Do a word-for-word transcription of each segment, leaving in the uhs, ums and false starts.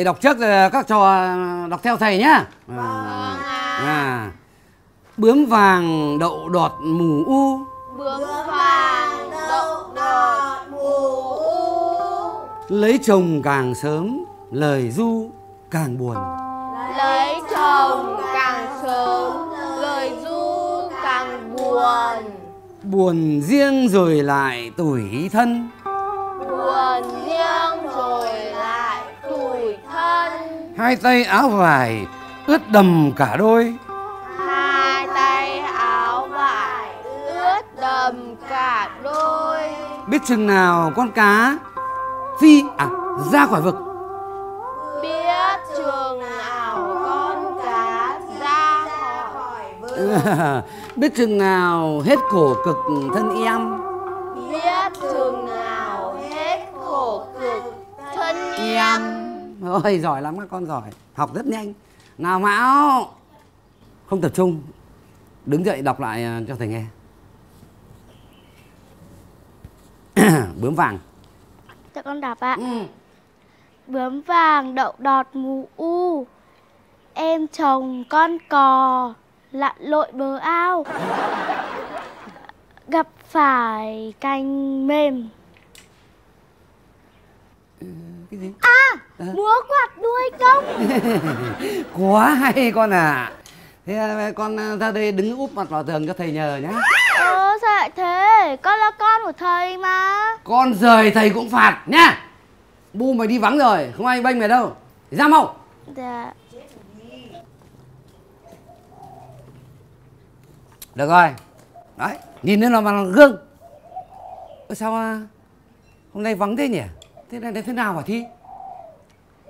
Thầy đọc trước các trò đọc theo thầy nhá. À, à. Bướm vàng đậu đọt mù u. Bướm vàng đậu đọt mù u. Lấy chồng càng sớm lời du càng buồn. Lấy chồng càng sớm lời du càng buồn. Buồn riêng rồi lại tủi thân. Buồn riêng rồi lại tủi thân. Hai tay áo vải ướt đầm cả đôi. Hai tay áo vải ướt đầm cả đôi. Biết chừng nào con cá phi à, ra khỏi vực. Biết chừng nào con cá ra khỏi vực. Biết chừng nào hết khổ cực thân em. Biết chừng nào hết khổ cực thân em. Ôi giỏi lắm các con, giỏi, học rất nhanh. Nào Mão, không tập trung, đứng dậy đọc lại cho thầy nghe. Bướm vàng. Cho con đọc ạ. Ừ. Bướm vàng đậu đọt mù u, em chồng con cò lặn lội bờ ao. Gặp phải cành mềm. Ừ, cái gì? À, à, múa quạt đuôi công. Quá hay con à. Thế con ra đây đứng úp mặt vào tường cho thầy nhờ nhá. Ờ sao lại thế? Con là con của thầy mà. Con rời thầy cũng phạt nhá. Bu mày đi vắng rồi, không ai bênh mày đâu. Ra mau. Dạ. Được rồi. Đấy, nhìn lên bằng gương. Ôi sao à? Hôm nay vắng thế nhỉ? Thế này thế nào hả Thi?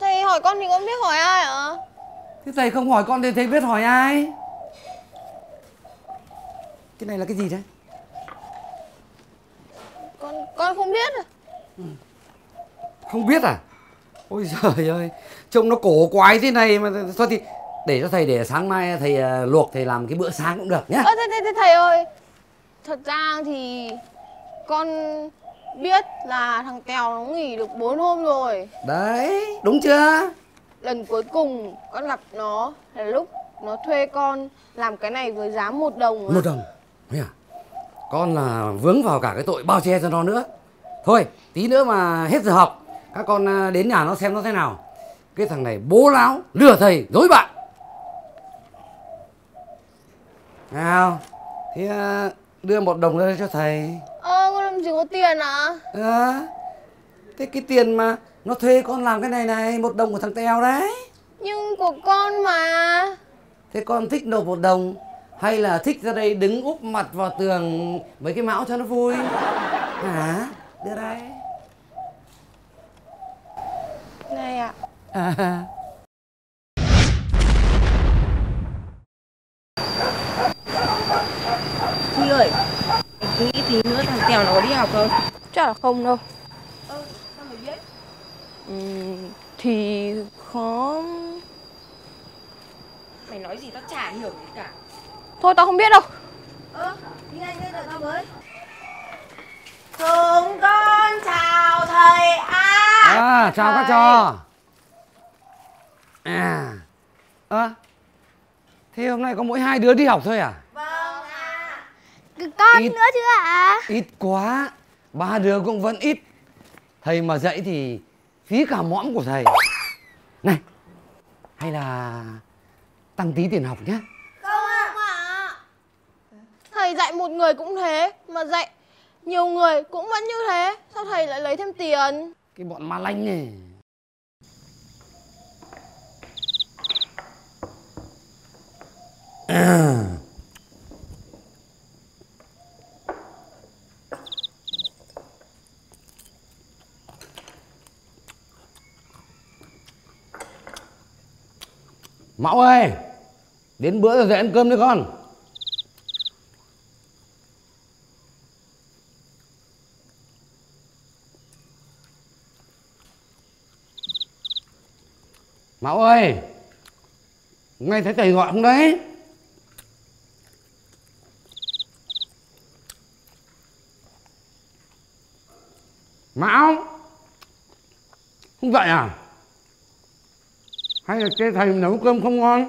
Thầy hỏi con thì con biết hỏi ai ạ? Thế thầy không hỏi con thì thầy biết hỏi ai? Cái này là cái gì đấy? Con con không biết à? Ừ. Không biết à? Ôi giời ơi, trông nó cổ quái thế này mà thôi thì để cho thầy, để sáng mai thầy uh, luộc thầy làm cái bữa sáng cũng được nhá. Ơ thế, thế, thế thầy ơi, thật ra thì con biết là thằng Tèo nó nghỉ được bốn hôm rồi. Đấy, đúng chưa? Lần cuối cùng con gặp nó là lúc nó thuê con làm cái này với giá một đồng. Mà. Một đồng? Thế à? Con là vướng vào cả cái tội bao che cho nó nữa. Thôi, tí nữa mà hết giờ học, các con đến nhà nó xem nó thế nào. Cái thằng này bố láo, lừa thầy, dối bạn. Nào, thế đưa một đồng ra cho thầy. Ơ, con làm gì có tiền ạ? À, thế cái tiền mà nó thuê con làm cái này này, một đồng của thằng Tèo đấy. Nhưng của con mà. Thế con thích nộp một đồng hay là thích ra đây đứng úp mặt vào tường mấy cái mão cho nó vui? Hả? Đưa đây. Này ạ. À. Thi ơi, nghĩ tí nữa thằng Tèo nó có đi học không? Chắc là không đâu. Ơ, ừ, sao mày biết? Ừ, thì khó. Mày nói gì tao chả hiểu gì cả. Thôi tao không biết đâu. Ơ, ừ, đi ngay đây đợi tao với. Chúng con chào thầy ạ. À, chào thầy. Các trò. À, à, thế hôm nay có mỗi hai đứa đi học thôi à? Vâng ạ. Con ít, nữa chứ ạ? Ít quá, ba đứa cũng vẫn ít. Thầy mà dạy thì phí cả mõm của thầy. Này, hay là tăng tí tiền học nhé. Không ạ. Thầy dạy một người cũng thế, mà dạy nhiều người cũng vẫn như thế. Sao thầy lại lấy thêm tiền? Cái bọn ma lanh này. À. Mão ơi, đến bữa rồi dậy ăn cơm đi con. Mão ơi, nghe thấy thầy gọi không đấy? Mão, không dậy à? hay là chê thầy nấu cơm không ngon?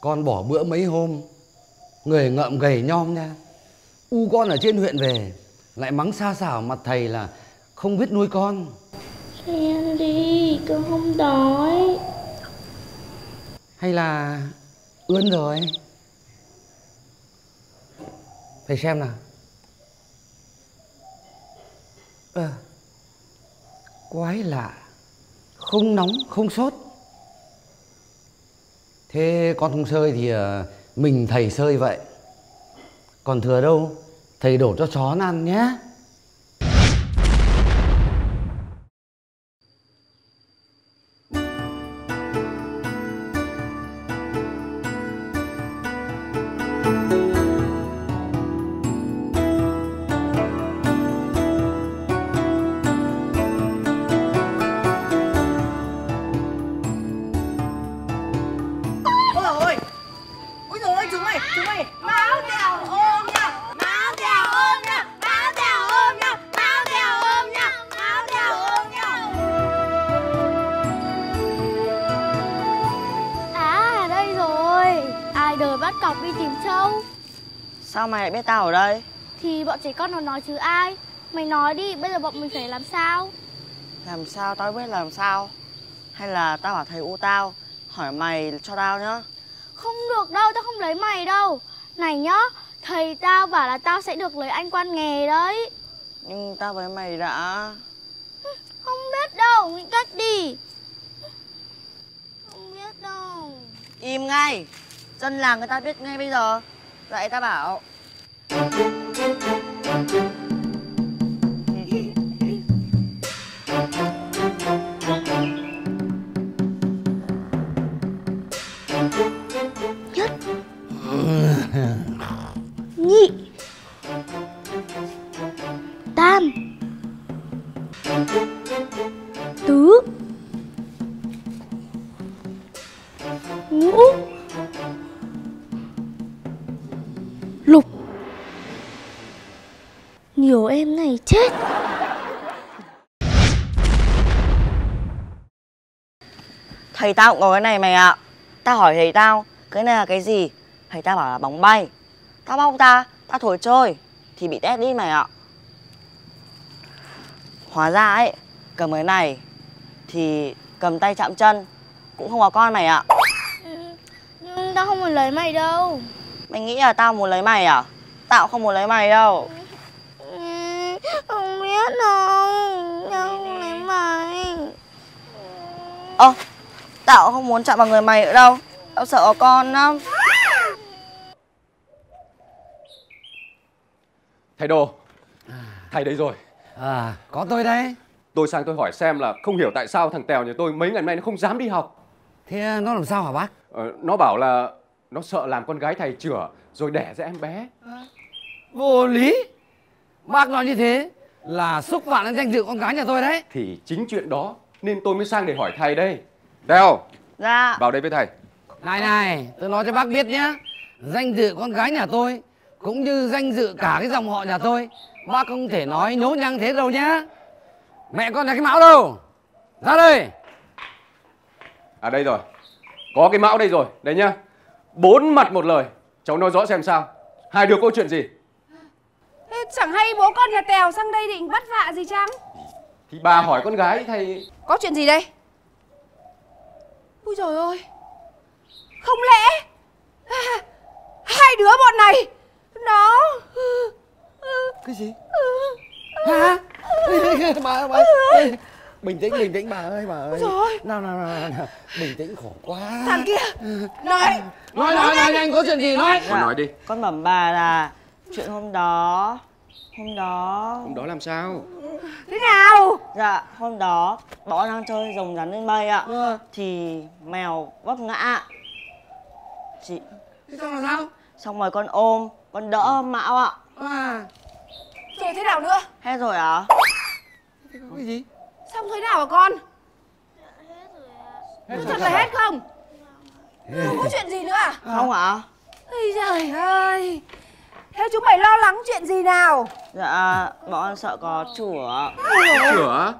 Con bỏ bữa mấy hôm, người ngợm gầy nhom nha. U con ở trên huyện về, lại mắng xa xảo mặt thầy là không biết nuôi con. Khen đi, con không đói. Hay là ướn rồi? Thầy xem nào. À, quái lạ, không nóng, không sốt. Thế con không sơi thì mình thầy sơi vậy. Còn thừa đâu, thầy đổ cho chó ăn nhé. Sao mày lại biết tao ở đây? Thì bọn trẻ con nó nói chứ ai. Mày nói đi, bây giờ bọn mình phải làm sao? Làm sao tao biết làm sao. Hay là tao bảo thầy U tao hỏi mày cho tao nhá. Không được đâu, tao không lấy mày đâu. Này nhá, thầy tao bảo là tao sẽ được lấy anh quan nghề đấy. Nhưng tao với mày đã... Không biết đâu, nghĩ cách đi. Không biết đâu. Im ngay, dân làng người ta biết ngay bây giờ. Vậy ta bảo nhất nhị tam tứ ngũ lục. Nhiều em này chết. Thầy tao cũng có cái này mày ạ. Tao hỏi thầy tao cái này là cái gì, thầy tao bảo là bóng bay. Tao bóc ta, tao thổi chơi thì bị tét đi mày ạ. Hóa ra ấy, cầm cái này thì cầm tay chạm chân cũng không có con mày ạ. Ừ, nhưng tao không muốn lấy mày đâu. Mày nghĩ là tao muốn lấy mày à? Tao không muốn lấy mày đâu. Ừ, không biết đâu. Tao không lấy mày. Ơ, à, tao không muốn chạm vào người mày nữa đâu. Tao sợ có con lắm. Thầy Đồ, thầy đây rồi. À, có tôi đây. Tôi sang tôi hỏi xem là không hiểu tại sao thằng Tèo nhà tôi mấy ngày nay nó không dám đi học. Thế nó làm sao hả bác? Ờ, nó bảo là nó sợ làm con gái thầy chửa rồi đẻ ra em bé. À, vô lý. Bác nói như thế là xúc phạm đến danh dự con gái nhà tôi đấy. Thì chính chuyện đó nên tôi mới sang để hỏi thầy đây. Tèo, dạ, vào đây với thầy. Này này, tôi nói cho bác biết nhá, danh dự con gái nhà tôi cũng như danh dự cả cái dòng họ nhà tôi, bác không thể nói nhố nhăng thế đâu nhá. Mẹ con là cái Mão đâu? Ra đây. À đây rồi, có cái Mão đây rồi, đây nhá. Bốn mặt một lời, cháu nói rõ xem sao. Hai đứa có chuyện gì? Thế chẳng hay bố con nhà Tèo sang đây định bắt vạ gì chăng? Thì bà hỏi con gái thầy. Có chuyện gì đây? Ui dồi ôi, không lẽ à, hai đứa bọn này nó... Cái gì? Hả? Bà, bà. Bình tĩnh, bình tĩnh bà ơi, bà ơi. Rồi. Nào, nào, nào, nào, bình tĩnh khổ quá. Thằng kia, nói. Nói, nói, nói, anh có chuyện gì, nói. Con nói đi. Con bẩm bà là chuyện hôm đó, hôm đó. Hôm đó làm sao? Thế nào? Dạ, hôm đó, bọn đang chơi rồng rắn lên mây ạ. Ừ. Thì mèo vấp ngã. Chị. Thế xong là sao? Xong rồi con ôm, con đỡ Mão ạ. À. Rồi thế nào nữa? Hết rồi ạ. À? Thế có cái gì? Xong thế nào hả con? Dạ, hết rồi ạ. Thật là hết không? Không có chuyện gì nữa à? Không ạ. À? Ây trời ơi, thế chúng mày lo lắng chuyện gì nào? Dạ, bọn sợ có chửa. Chửa?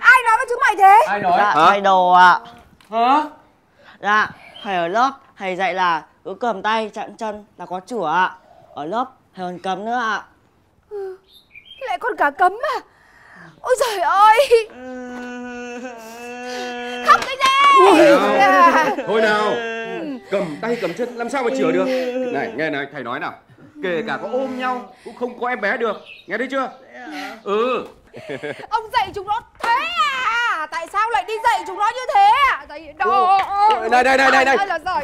Ai nói với chúng mày thế? Ai nói? Dạ, thầy đồ ạ. Hả? Dạ, thầy ở lớp, thầy dạy là cứ cầm tay chạm chân là có chửa ạ. Ở lớp, thầy còn cấm nữa ạ. Ừ, lại còn cả cấm à? Ôi trời ơi! Khóc cái gì? Thôi nào, cầm tay cầm chân làm sao mà chửa được? Này, nghe này, thầy nói nào. Kể cả có ôm nhau cũng không có em bé được. Nghe thấy chưa? Ừ. Ông dạy chúng nó thế à? Tại sao lại đi dạy chúng nó như thế à? Dạy đồ. Này này này này này.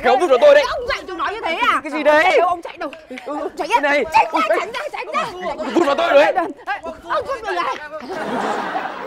Kéo vứt vào tôi đấy. Ông dạy chúng nó như thế à? Cái gì đấy? Ông chạy đâu? Chạy ra. Tránh ra, tránh ra, tránh ra. Vứt vào tôi đấy. Ông vứt vào này.